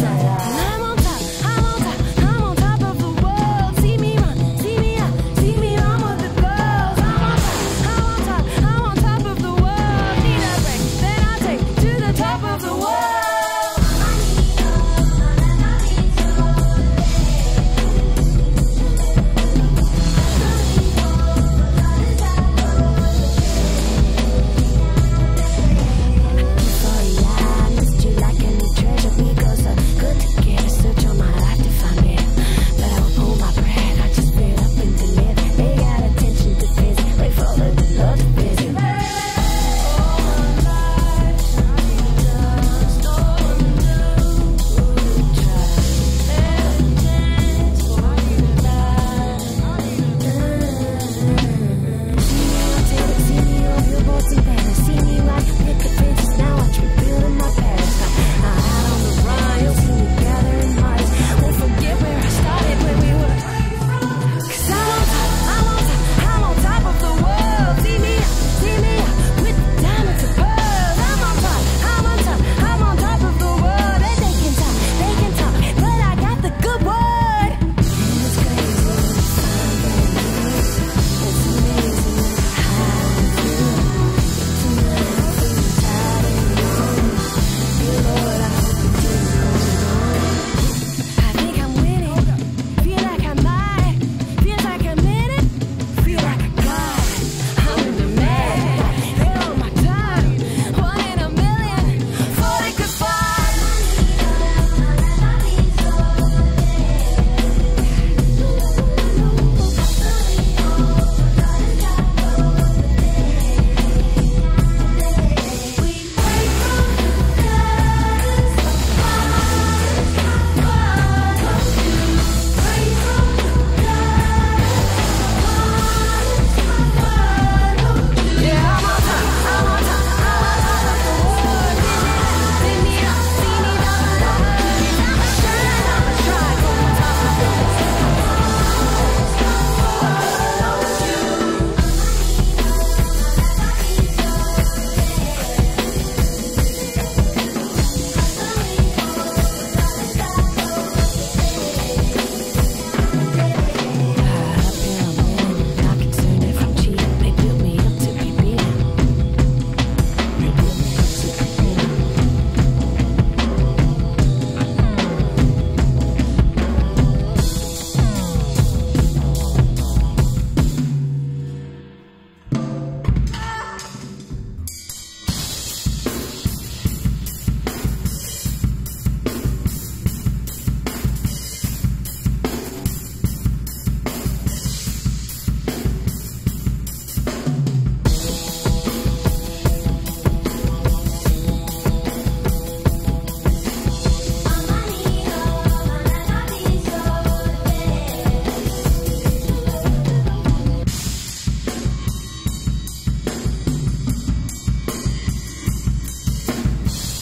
Messiah.